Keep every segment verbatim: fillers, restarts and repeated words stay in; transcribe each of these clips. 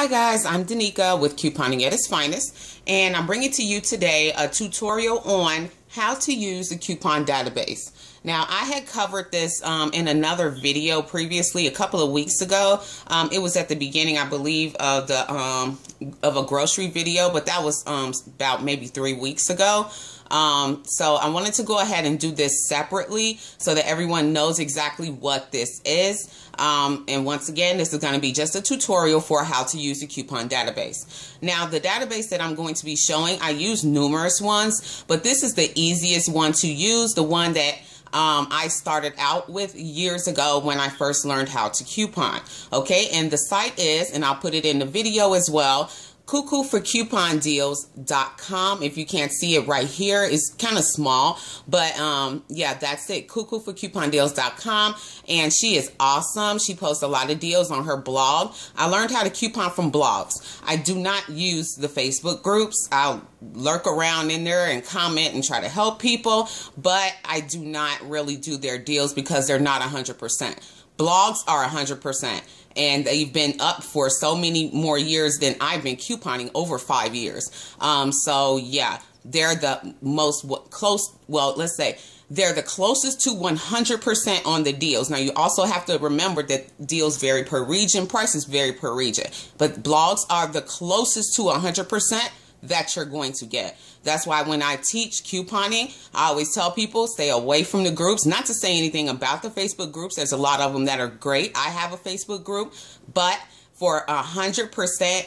Hi guys, I'm Danica with Couponing at Its Finest, and I'm bringing to you today a tutorial on how to use the coupon database. Now, I had covered this um, in another video previously a couple of weeks ago. Um, it was at the beginning, I believe, of the um, of a grocery video, but that was um, about maybe three weeks ago. Um, so I wanted to go ahead and do this separately so that everyone knows exactly what this is. Um, and once again, this is going to be just a tutorial for how to use the coupon database. Now, the database that I'm going to be showing, I use numerous ones, but this is the easiest one to use, the one that Um, I started out with years ago when I first learned how to coupon. Okay, and the site is, and I'll put it in the video as well, Cuckoo for Coupon Deals dot com. If you can't see it right here, it's kind of small, but um, yeah, that's it. Cuckoo for Coupon Deals dot com, and she is awesome. She posts a lot of deals on her blog. I learned how to coupon from blogs. I do not use the Facebook groups. I'll lurk around in there and comment and try to help people, but I do not really do their deals because they're not one hundred percent. Blogs are one hundred percent. And they've been up for so many more years than I've been couponing, over five years. Um, so yeah, they're the most close, well, let's say they're the closest to one hundred percent on the deals. Now, you also have to remember that deals vary per region, prices vary per region, but blogs are the closest to one hundred percent that you're going to get. That's why when I teach couponing, I always tell people stay away from the groups. Not to say anything about the Facebook groups. There's a lot of them that are great. I have a Facebook group, but for one hundred percent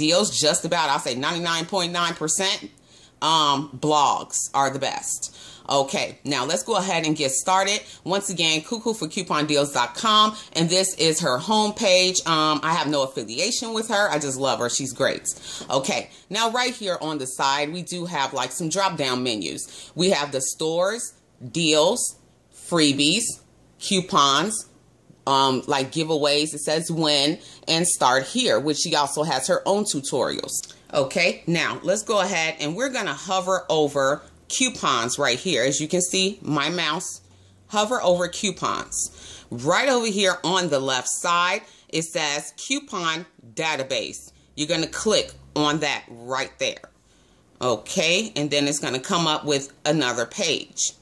deals, just about, I'll say ninety-nine point nine percent, um, blogs are the best. Okay, now let's go ahead and get started. Once again, cuckoo for coupon deals dot com, and this is her homepage. Um, I have no affiliation with her. I just love her. She's great. Okay, now right here on the side, we do have like some drop-down menus. We have the stores, deals, freebies, coupons, um, like giveaways. It says win and start here, which she also has her own tutorials. Okay, now let's go ahead and we're going to hover over coupons right here. As you can see, my mouse, hover over coupons. Right over here on the left side, it says coupon database. You're going to click on that right there. Okay, and then it's going to come up with another page.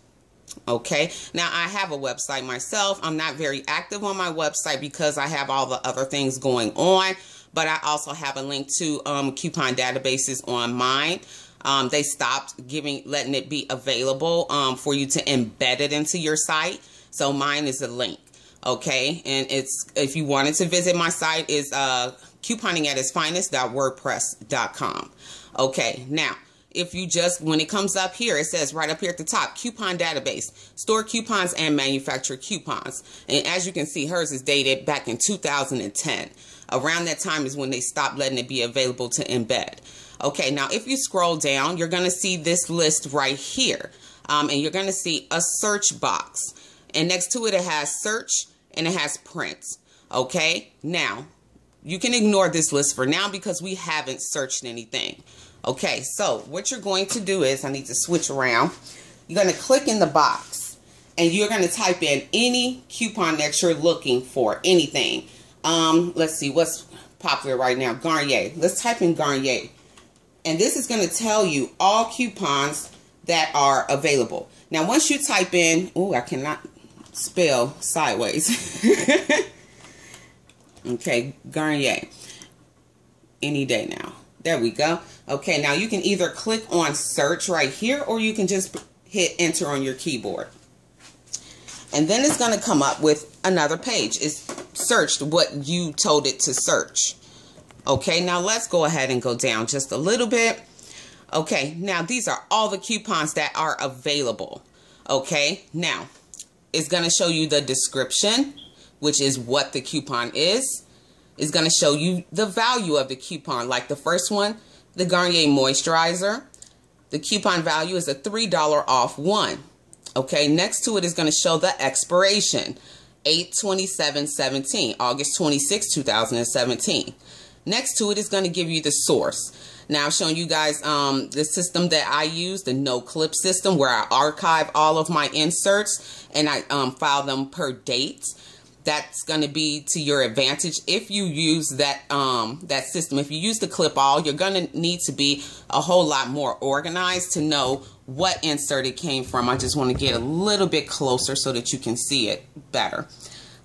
Okay, now I have a website myself. I'm not very active on my website because I have all the other things going on, but I also have a link to um, coupon databases on mine. Um, they stopped giving, letting it be available um, for you to embed it into your site. So mine is a link, okay? And it's, if you wanted to visit my site, is uh, couponing at its finest dot wordpress dot com. Okay, now if you just, when it comes up here, it says right up here at the top, coupon database, store coupons and manufacture coupons. And as you can see, hers is dated back in two thousand ten. Around that time is when they stopped letting it be available to embed. Okay, now if you scroll down, you're going to see this list right here. Um, and you're going to see a search box. And next to it, it has search and it has print. Okay, now you can ignore this list for now because we haven't searched anything. Okay, so what you're going to do is, I need to switch around. You're going to click in the box and you're going to type in any coupon that you're looking for, anything. Um, let's see what's popular right now. Garnier. Let's type in Garnier. And this is going to tell you all coupons that are available. Now, once you type in, oh, I cannot spell sideways. Okay, Garnier. Any day now. There we go. Okay, now you can either click on search right here or you can just hit enter on your keyboard. And then it's going to come up with another page. It's searched what you told it to search. Okay, now let's go ahead and go down just a little bit. Okay, now these are all the coupons that are available. Okay, now it's going to show you the description, which is what the coupon is. It's going to show you the value of the coupon. Like the first one, the Garnier moisturizer. The coupon value is a three dollar off one. Okay, next to it is going to show the expiration, eight twenty-seven seventeen, August twenty-sixth two thousand seventeen. Next to it is going to give you the source. Now, I'm showing you guys um, the system that I use, the no-clip system, where I archive all of my inserts and I um, file them per date. that's going to be to your advantage if you use that um, that system. If you use the clip all, you're going to need to be a whole lot more organized to know what insert it came from. I just want to get a little bit closer so that you can see it better.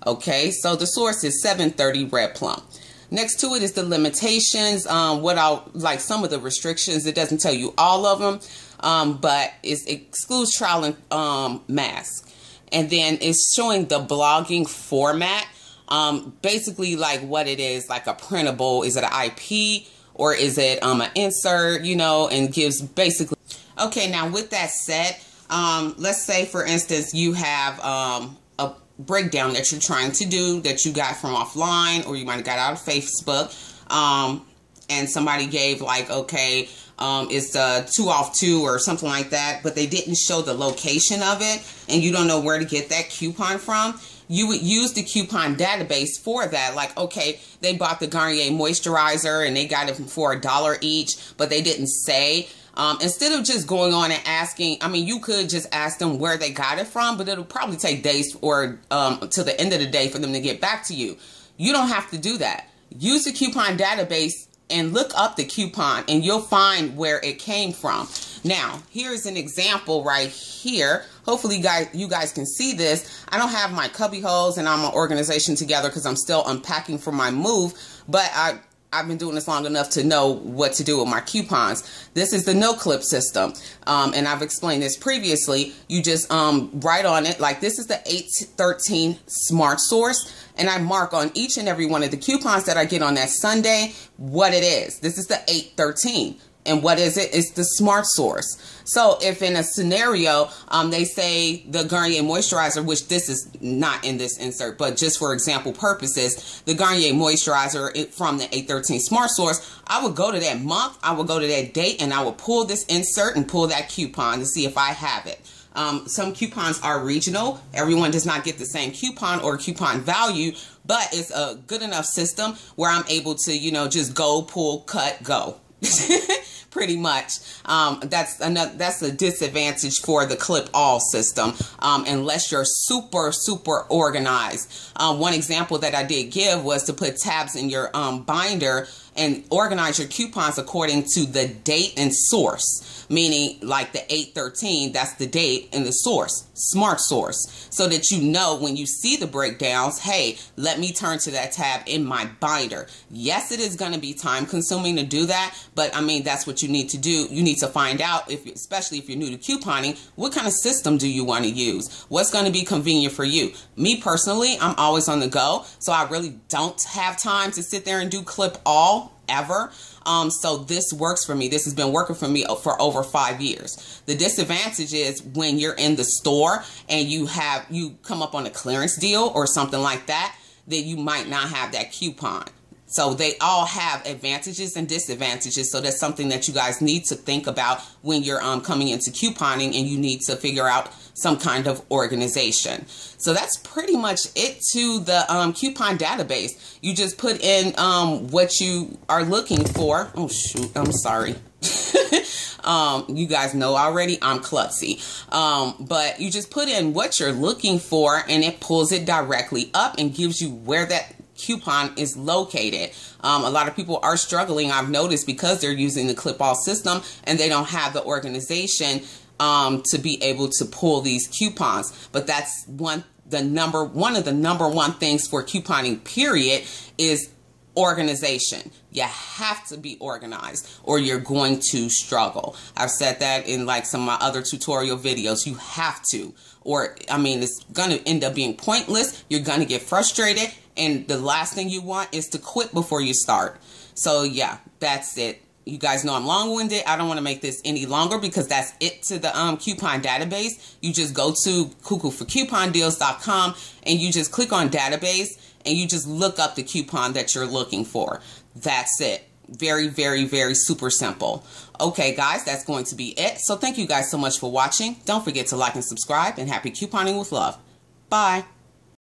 Okay, so the source is seven thirty Red Plum. Next to it is the limitations, um, what I like some of the restrictions. It doesn't tell you all of them, um, but it excludes trial and um, mask. And then it's showing the blogging format, um, basically like what it is, like a printable. Is it an I P or is it um, an insert, you know, and gives basically. Okay, now with that said, um, let's say, for instance, you have um, a breakdown that you're trying to do that you got from offline, or you might have got out of Facebook, um, and somebody gave like, okay, Um, it's uh, two off two or something like that, but they didn't show the location of it and you don't know where to get that coupon from. You would use the coupon database for that. Like, okay, they bought the Garnier moisturizer and they got it for a dollar each, but they didn't say. Um, instead of just going on and asking, I mean, you could just ask them where they got it from, but it'll probably take days or um, till the end of the day for them to get back to you. You don't have to do that. Use the coupon database and look up the coupon and you'll find where it came from. Now, here's an example right here. Hopefully you guys, you guys can see this. I don't have my cubby holes and I'm an organization together because I'm still unpacking for my move, but I, I've been doing this long enough to know what to do with my coupons. This is the no clip system. Um, and I've explained this previously. You just um, write on it, like this is the eight thirteen Smart Source. And I mark on each and every one of the coupons that I get on that Sunday what it is. This is the eight thirteen. And what is it? It's the Smart Source. So if in a scenario, um, they say the Garnier moisturizer, which this is not in this insert, but just for example purposes, the Garnier moisturizer it, from the eight thirteen Smart Source, I would go to that month, I would go to that date, and I would pull this insert and pull that coupon to see if I have it. Um, some coupons are regional. Everyone does not get the same coupon or coupon value, but it's a good enough system where I'm able to, you know, just go, pull, cut, go. Pretty much. Um, that's another, that's a disadvantage for the clip all system, um, unless you're super, super organized. Um, one example that I did give was to put tabs in your um, binder and organize your coupons according to the date and source, meaning like the eight thirteen, that's the date and the source, Smart Source, so that you know when you see the breakdowns, hey, let me turn to that tab in my binder. Yes, it is going to be time consuming to do that, but I mean, that's what you need to do. You need to find out, if, especially if you're new to couponing, what kind of system do you want to use? What's going to be convenient for you? Me personally, I'm always on the go, so I really don't have time to sit there and do clip all ever. Um, so this works for me. This has been working for me for over five years. The disadvantage is when you're in the store and you have, you come up on a clearance deal or something like that, then you might not have that coupon. So they all have advantages and disadvantages. So that's something that you guys need to think about when you're um, coming into couponing and you need to figure out some kind of organization. So that's pretty much it to the um, coupon database. You just put in um, what you are looking for. Oh shoot, I'm sorry. um, you guys know already, I'm klutzy. Um, but you just put in what you're looking for and it pulls it directly up and gives you where that coupon is located. Um, a lot of people are struggling, I've noticed, because they're using the clip all system and they don't have the organization um, to be able to pull these coupons. But that's one, the number, one of the number one things for couponing period is organization. You have to be organized or you're going to struggle. I've said that in like some of my other tutorial videos. You have to, or I mean, it's going to end up being pointless. You're going to get frustrated. And the last thing you want is to quit before you start. So yeah, that's it. You guys know I'm long-winded. I don't want to make this any longer because that's it to the um, coupon database. You just go to cuckoo for coupon deals dot com and you just click on database and you just look up the coupon that you're looking for. That's it. Very, very, very super simple. Okay, guys, that's going to be it. So thank you guys so much for watching. Don't forget to like and subscribe, and happy couponing with love. Bye.